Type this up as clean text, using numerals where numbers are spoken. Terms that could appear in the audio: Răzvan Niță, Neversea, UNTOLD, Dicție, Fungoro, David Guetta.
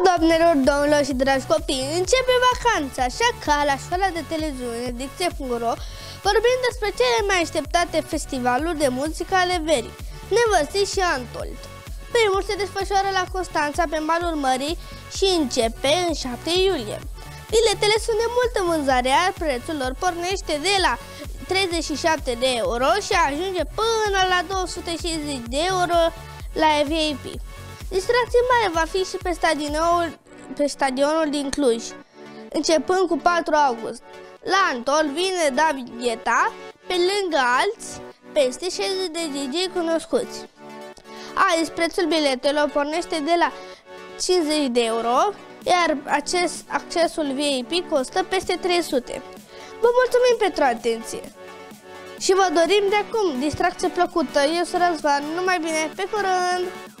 Doamnelor, domnilor și dragi copii, începe vacanța, așa că la școala de televiziune Dicție Fungoro vorbim despre cele mai așteptate festivaluri de muzică ale verii, Neversea și Untold. Primul se desfășoară la Constanța pe malul mării și începe în 7 iulie. Biletele sunt de multă vânzare, iar prețul lor pornește de la 37 de euro și ajunge până la 260 de euro la VIP. Distracție mare va fi și pe stadionul din Cluj, începând cu 4 august. La Untold vine David Guetta, pe lângă alți peste 60 de DJ cunoscuți. Azi prețul biletelor pornește de la 50 de euro, iar accesul VIP costă peste 300. Vă mulțumim pentru atenție și vă dorim de acum distracție plăcută. Eu sunt Răzvan, numai bine, pe curând!